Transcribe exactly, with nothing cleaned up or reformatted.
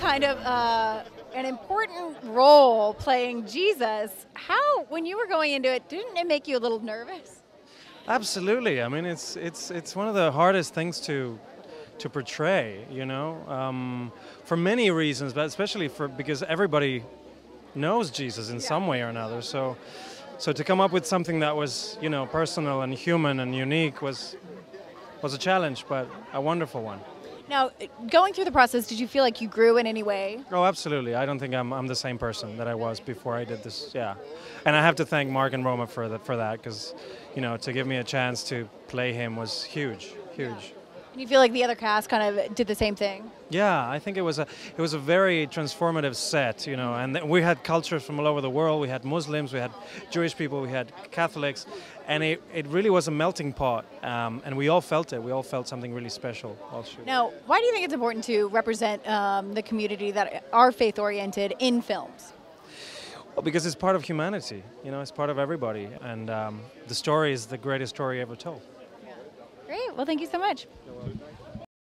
kind of uh, an important role playing Jesus. How, when you were going into it, didn't it make you a little nervous? Absolutely. I mean, it's it's it's one of the hardest things to to portray, you know, um, for many reasons, but especially for because everybody knows Jesus in yeah. some way or another. So, so to come up with something that was, you know, personal and human and unique was was a challenge, but a wonderful one. Now, going through the process, did you feel like you grew in any way? Oh, absolutely. I don't think I'm, I'm the same person that I was before I did this. Yeah. And I have to thank Mark and Roma for, the, for that because, you know, to give me a chance to play him was huge, huge. Yeah. And you feel like the other cast kind of did the same thing? Yeah, I think it was a, it was a very transformative set, you know, and we had cultures from all over the world. We had Muslims, we had Jewish people, we had Catholics, and it, it really was a melting pot, um, and we all felt it. We all felt something really special. Now, why do you think it's important to represent um, the community that are faith-oriented in films? Well, because it's part of humanity, you know, it's part of everybody, and um, the story is the greatest story ever told. Yeah. Great, well, thank you so much.